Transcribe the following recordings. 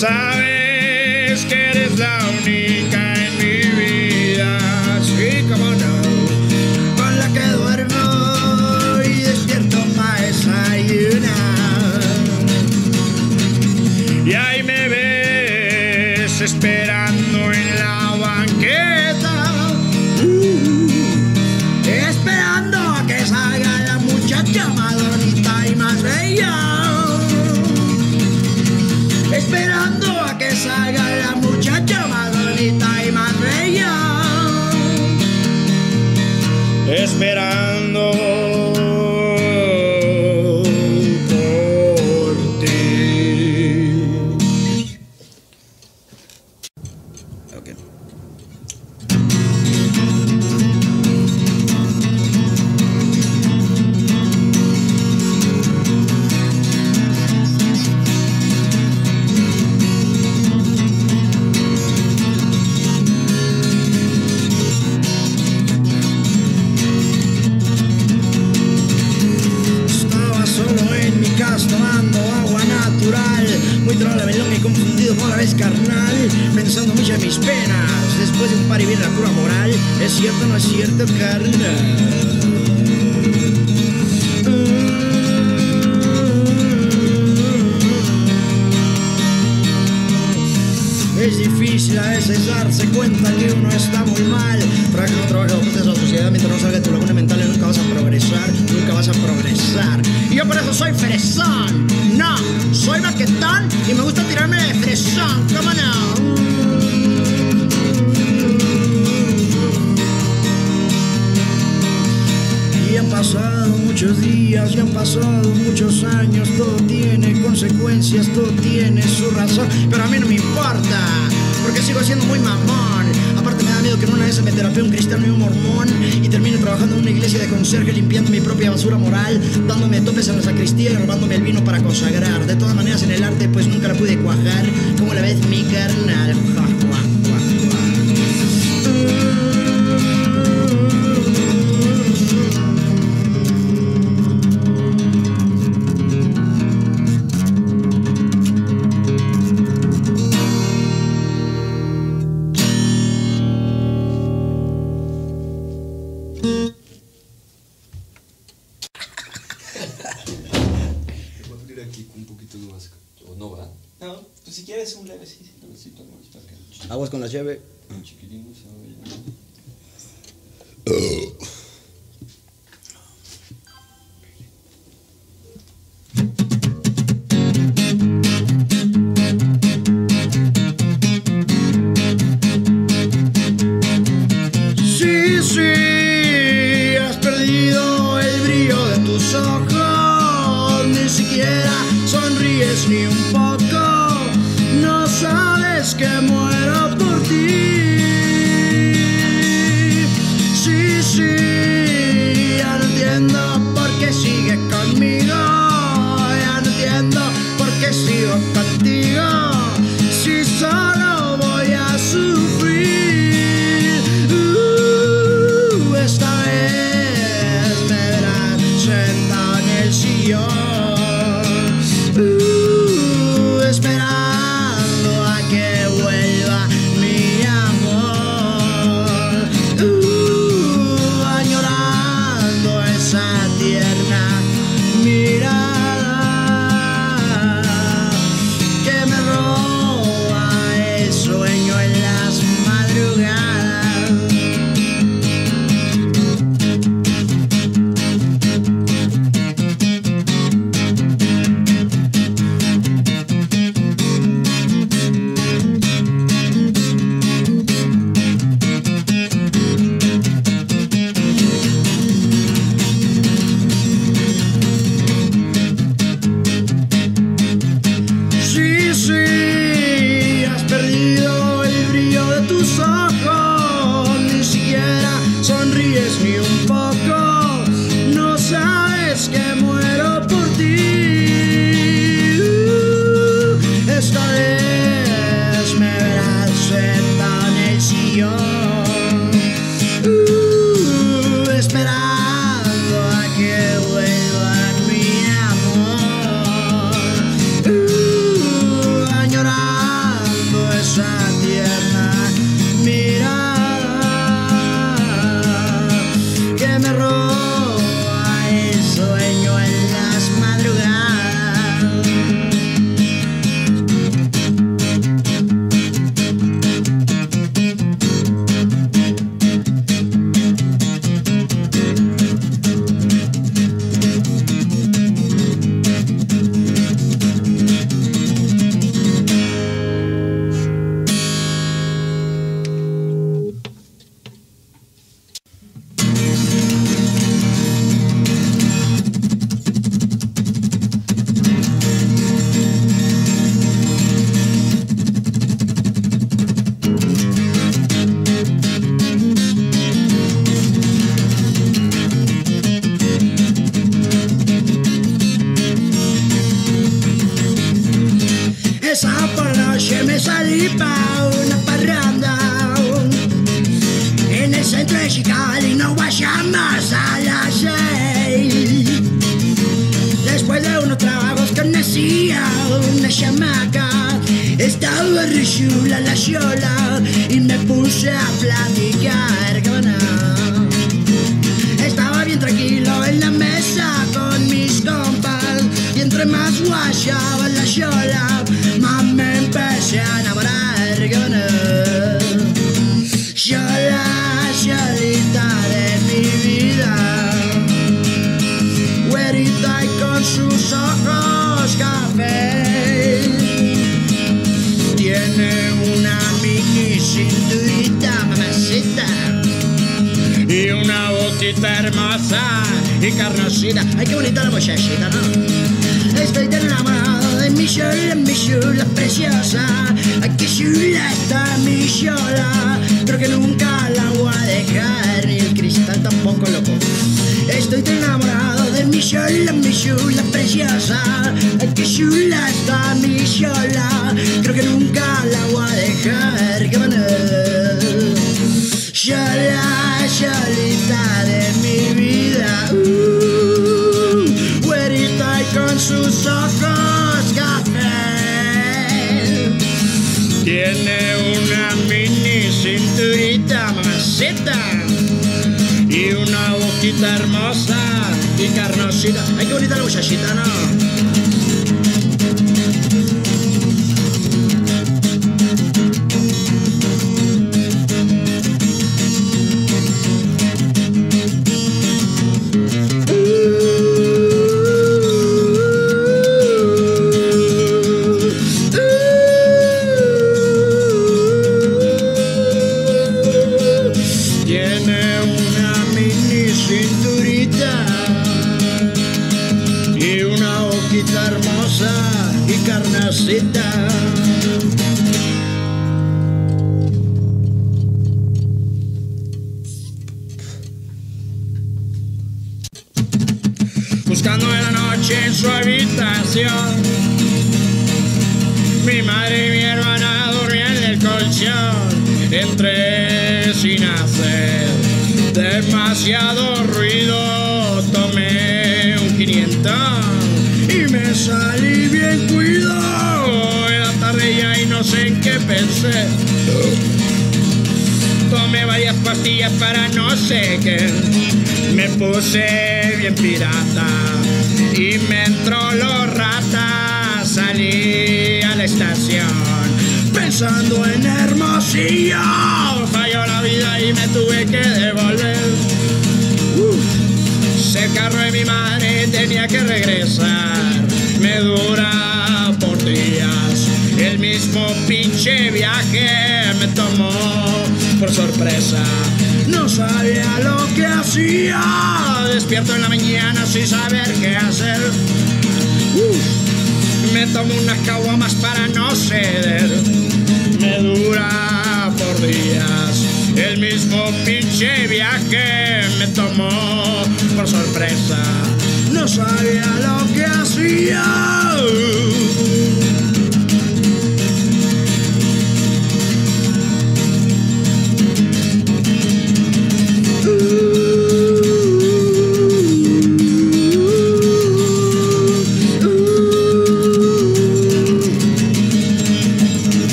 sabes que eres la única en mi vida, sí, cómo no, con la que duermo y despierto para desayunar. Y ahí me ves esperando en la banqueta, esperando a que salga la muchacha más bonita y más bella. Esperando a que salga la muchacha más bonita y más bella. Esperando por ti. Okay. Tomando agua natural, muy trola, melón y confundido por la vez carnal, pensando mucho en mis penas, después de un par y bien la cura moral. ¿Es cierto o no es cierto, carnal? Es difícil a veces darse cuenta que uno está muy mal. Para que no trabaje los puntos de la sociedad, mientras no salga de tu laguna mental, nunca vas a progresar, nunca vas a progresar. Y yo por eso soy fresón, no, soy maquetón y me gusta tirarme de fresón, ¿cómo no? Y han pasado muchos días, y han pasado muchos años, todo tiene consecuencias, todo tiene su razón, pero a mí no me importa, porque sigo siendo muy mamón. Aparte me da miedo que en una vez se me terapee un cristiano y un mormón y termine trabajando en una iglesia de conserje limpiando mi propia basura moral, dándome topes en la sacristía y robándome el vino para consagrar. De todas maneras en el arte pues nunca la pude cuajar, como la vez mi carnal. Aquí un poquito más, o no va. No, pues si quieres un leve, sí, levecito, no está acá. Aguas con la llave. Chiquilino, se va a sonríes ni un poco, no sabes que muero por ti. Sí, sí, ya no entiendo por qué sigues conmigo, ya no entiendo por qué sigo contigo, si solo voy a sufrir. Esta vez me verás sentado en el sillón, esperando a que vuelva mi amor, añorando esa tierna mirada que me roba el sueño en las madrugadas. me roba el sueño en las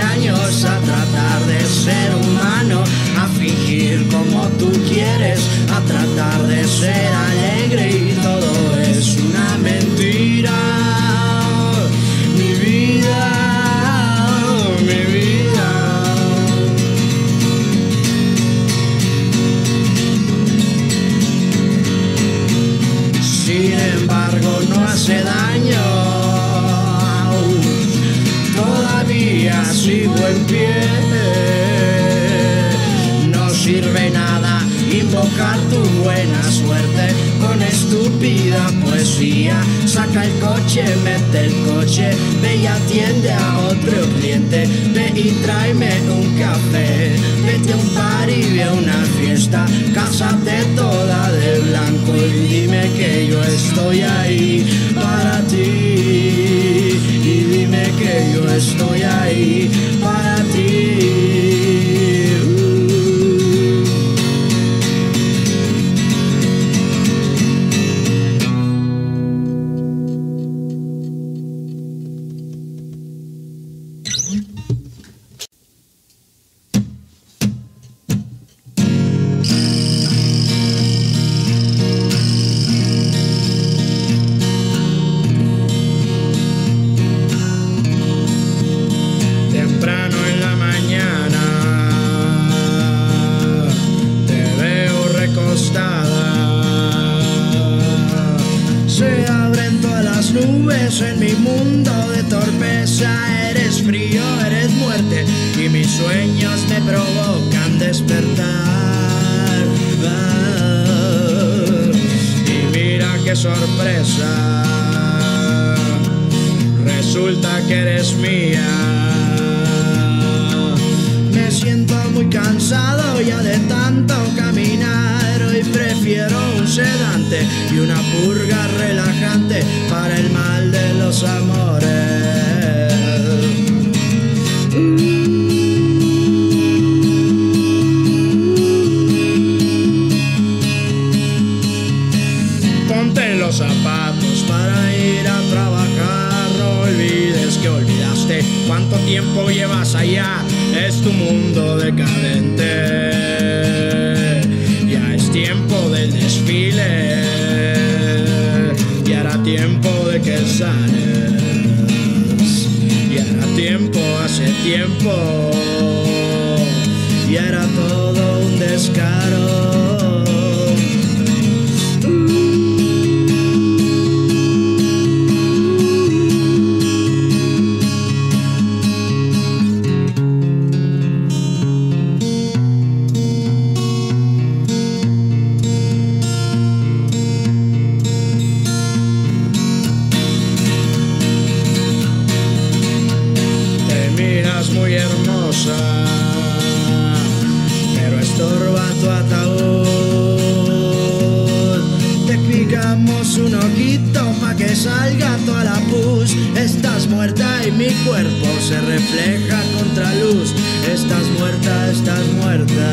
años a tratar de ser humano, a fingir como tú quieres, a tratar de ser alegre y todo es una mentira. Mi vida, mi vida. Sin embargo, no hace daño. Sigo en pie, no sirve nada invocar tu buena suerte con estúpida poesía. Saca el coche, mete el coche, ve y atiende a otro cliente, ve y tráeme un café, vete a un party, ve a una fiesta, cásate toda de blanco y dime que yo estoy ahí para ti. Dime que yo estoy ahí para ti. En mi mundo de torpeza eres frío, eres muerte, y mis sueños me provocan despertar. Y mira qué sorpresa, resulta que eres mía. Me siento muy cansado ya de tanto caminar, hoy prefiero un sedante y una purga relajante para el mal de los amores. Ponte los zapatos para ir a trabajar, no olvides que olvidaste cuánto tiempo llevas allá. Es tu mundo decadente, ya es tiempo del desfile, y hará tiempo de que sales, y hará tiempo, hace tiempo, y era todo un descaro. Pero estorba tu ataúd. Te picamos un ojito pa' que salga toda la pus. Estás muerta y mi cuerpo se refleja contra luz. Estás muerta, estás muerta.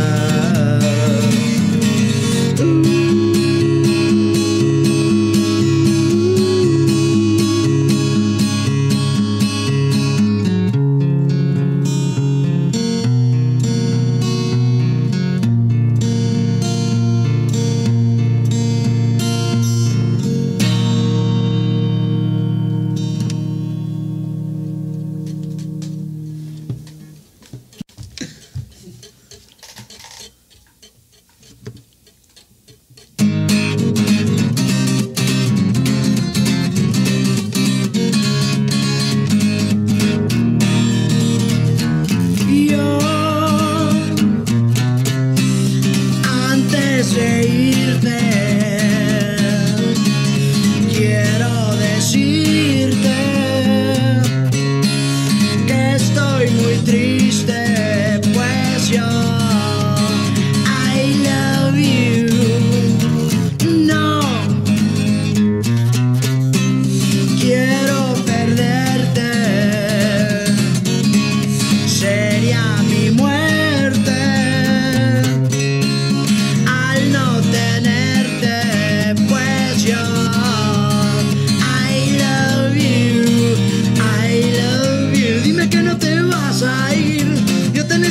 I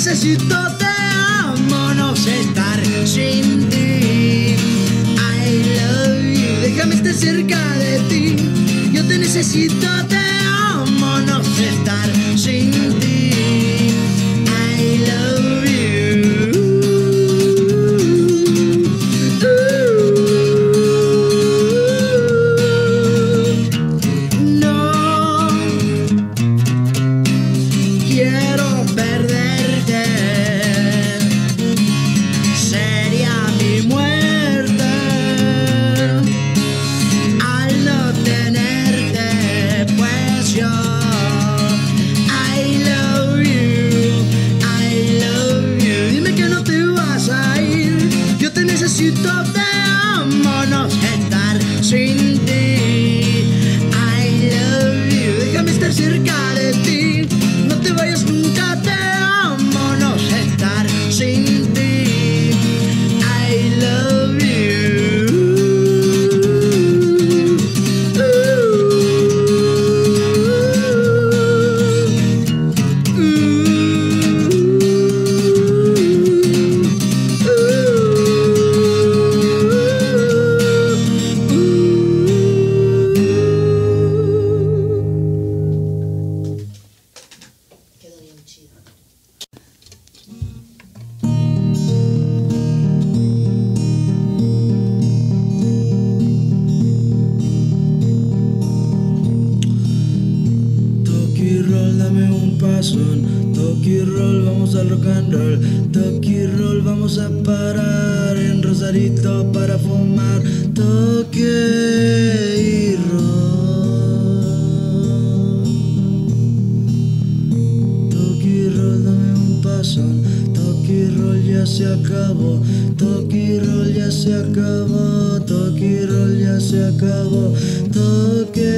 necesito te amo, no sé estar sin ti. I love you, déjame estar cerca de ti. Yo te necesito, te amo, no sé estar sin ti. I love you. No quiero perderte, sería mi muerte al no tenerte, pues yo I love you, I love you. Dime que no te vas a ir, yo te necesito, te amo, no sé estar sin ti. I love you, déjame estar cerca de ti, no te vayas nunca, te amo, no sé estar sin ti. I love you. Quedó bien chido. Toque y roll, dame un pasón. Toque y roll, vamos al rock and roll. Toque y roll, vamos a parar en Rosarito para fumar. Toque y roll. Toque y roll, dame un pasón. Toque y roll, ya se acabó. Toque y roll, ya se acabó. Toque y roll, ya se acabó. Toque y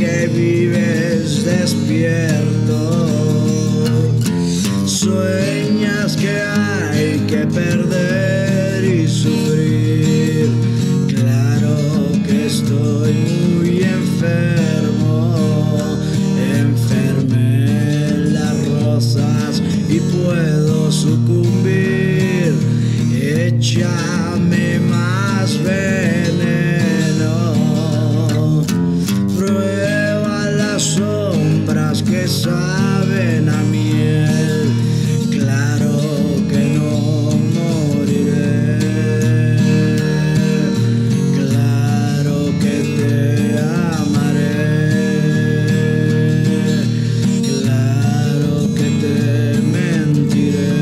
que vives despierto, sueñas que hay que perder y sufrir. Claro que estoy muy enfermo, enfermé las rosas y puedo sucumbir. Échame más veneno, prueba las sombras que saben a miel. Claro que no moriré, claro que te amaré, claro que te mentiré.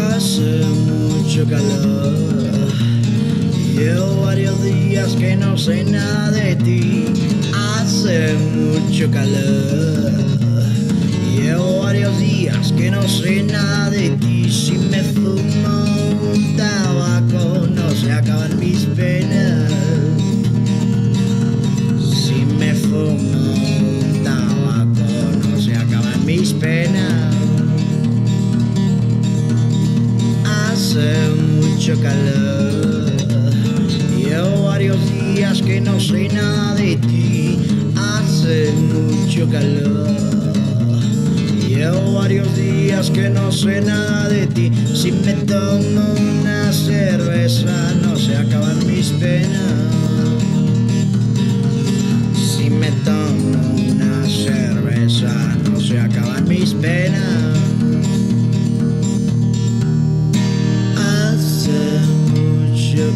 Hace mucho calor, llevo varios días que no sé nada de ti. Hace mucho calor, llevo varios días que no sé nada de ti. Si me fumo un tabaco no se acaban mis penas. Si me fumo un tabaco no se acaban mis penas. Hace mucho calor, llevo varios días que no sé nada de ti. Hace mucho calor, llevo varios días que no sé nada de ti. Si me tomo una cerveza no se acaban mis penas. Si me tomo una cerveza no se acaban mis penas.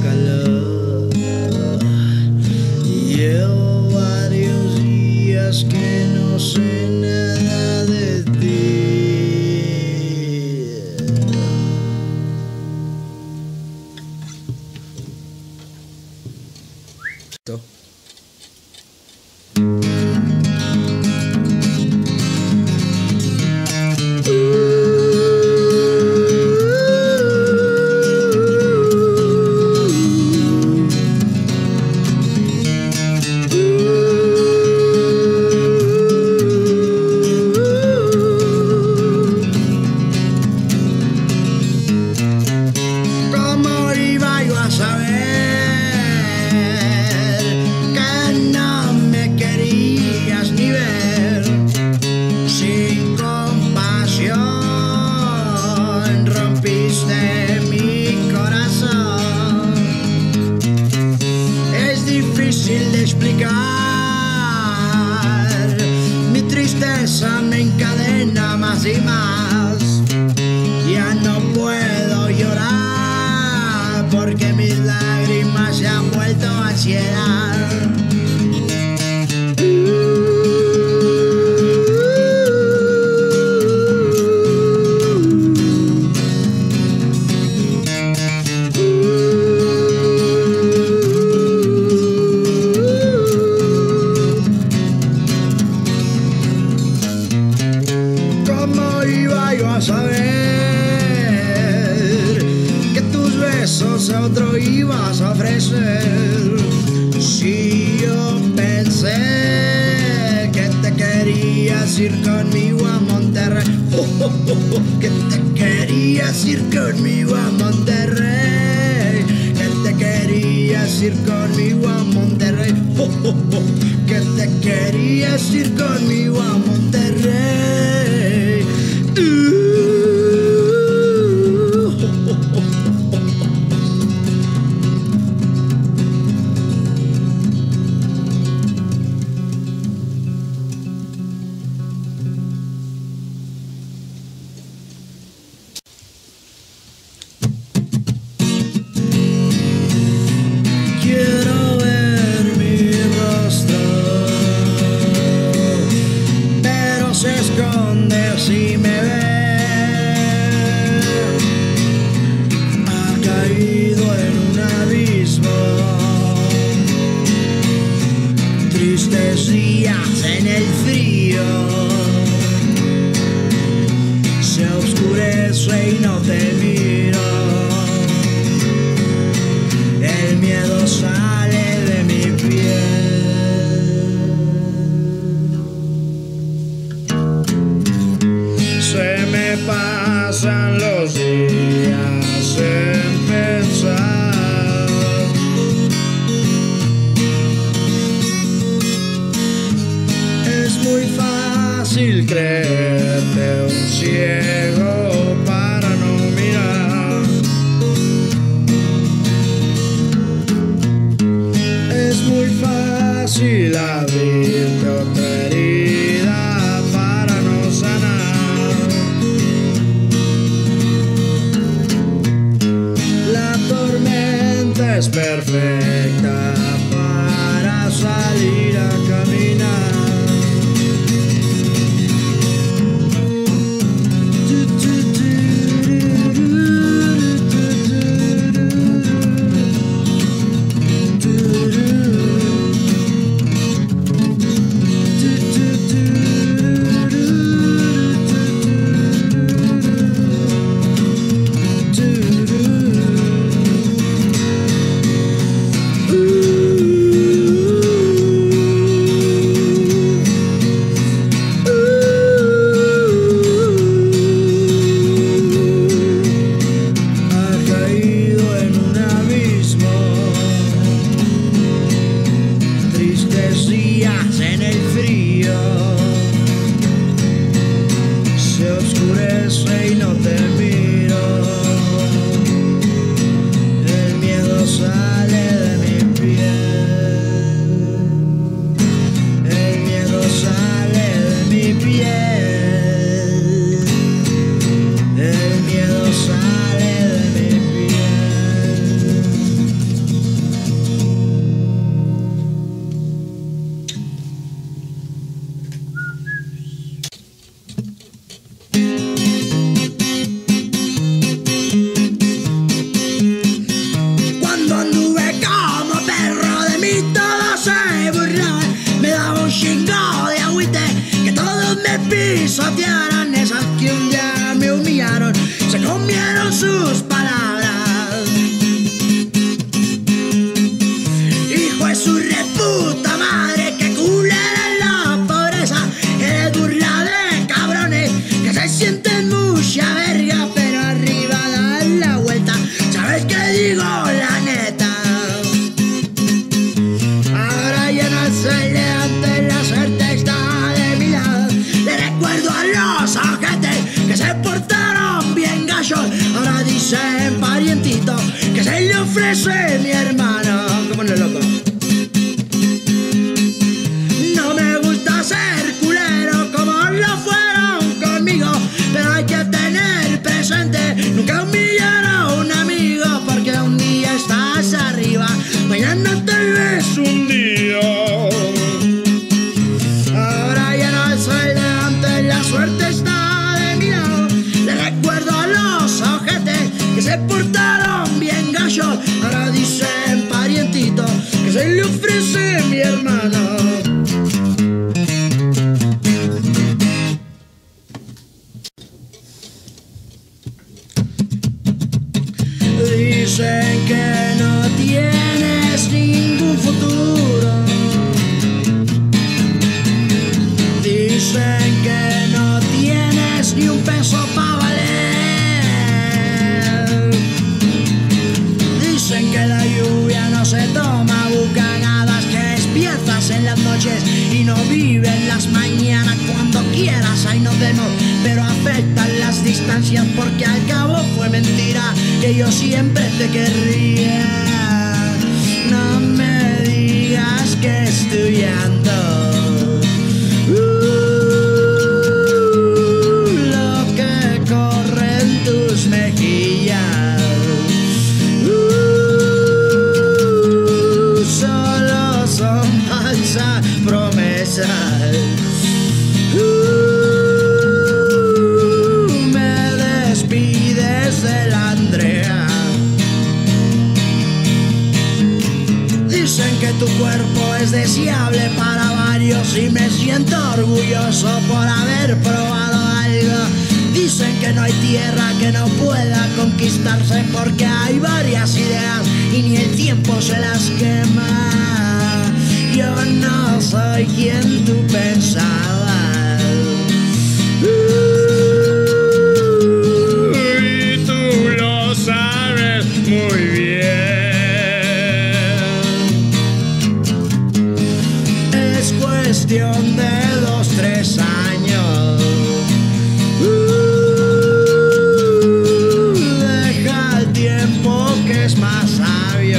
Calor, llevo varios días que no sé nada de ti. Mi tristeza me encadena más y más. Ya no puedo llorar porque mis lágrimas se han vuelto ansiedad. A otro ibas a ofrecer. Si yo pensé que te querías ir conmigo a Monterrey, que te querías ir conmigo a Monterrey, que te querías ir conmigo a Monterrey, que te querías ir conmigo a Monterrey. beso y no te miro. El miedo sale de mi piel. Se me pasan los días en pensar. Es muy fácil creerte un ciego para no mirar. Es muy fácil abrirte otra herida para no sanar. La tormenta es perfecta para salir a caminar. Y no te miro, el miedo sale de mi piel, el miedo sale de mi piel, el miedo sale de mi piel. Pisotearon esas que un día me humillaron, se comieron sus palabras. Hijo de su reputa madre, que culera en la pobreza, que le burla de cabrones que se sienten mucha verga, pero arriba dan la vuelta. ¿Sabes qué digo? La neta. Ahora ya no se levanta en la suerte está de mi lado. Recuerdo a los ojetes que se portaron bien gallos. Ahora dicen parientito que se le ofrece mi hermano. ¿Cómo no, loco? No me gusta ser culero como lo fueron conmigo, pero hay que tener presente nunca humillar a un amigo, porque un día estás arriba, mañana te ves hundido. Suerte está de mi lado. Le recuerdo a los ojetes que se portaron bien gallos. Ahora dicen parientito que se le ofrece mi hermano. Dicen que no tienes ningún futuro. Dicen que ni un peso pa' valer. Dicen que la lluvia no se toma, bucanadas que despiertas en las noches y no viven las mañanas. Cuando quieras ahí nos vemos, pero afectan las distancias, porque al cabo fue mentira que yo siempre te querría. No me digas que estudiando. Me despides del Andrea. Dicen que tu cuerpo es deseable para varios y me siento orgulloso por haber probado algo. Dicen dicen que no hay tierra que no pueda conquistarse, porque hay varias ideas y ni el tiempo se las quema. Yo no soy quien tú pensabas, y tú lo sabes muy bien. Es cuestión de 2, 3 años. Deja el tiempo que es más sabio.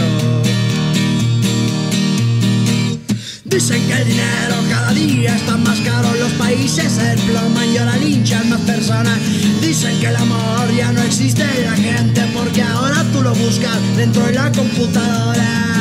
Dicen que el dinero cada día está más caro, los países se desploman y ahora linchan más personas. Dicen que el amor ya no existe en la gente, porque ahora tú lo buscas dentro de la computadora.